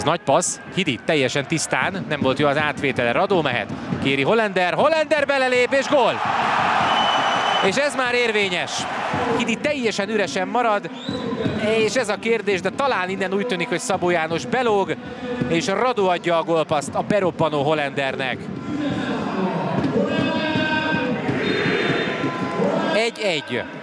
Az nagy passz, Hidi teljesen tisztán, nem volt jó az átvétele, Radó mehet, kéri Holender, Holender belelép és gól! És ez már érvényes. Hidi teljesen üresen marad, és ez a kérdés, de talán innen úgy tűnik, hogy Szabó János belóg, és Radó adja a gólpaszt a beroppanó Holendernek. 1-1.